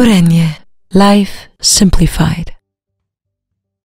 Gorenje, Life Simplified.